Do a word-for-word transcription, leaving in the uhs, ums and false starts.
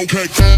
Okay.